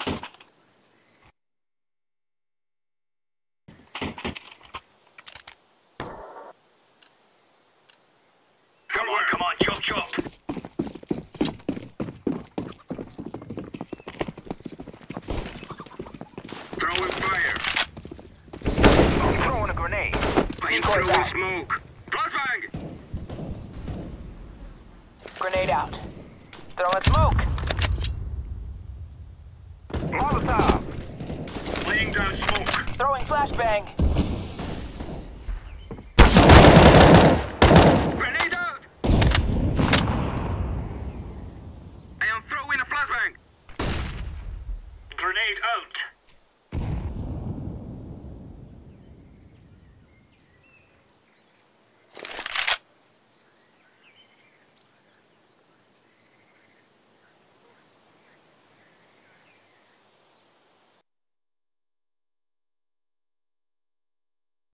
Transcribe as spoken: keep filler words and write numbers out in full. Grenade out.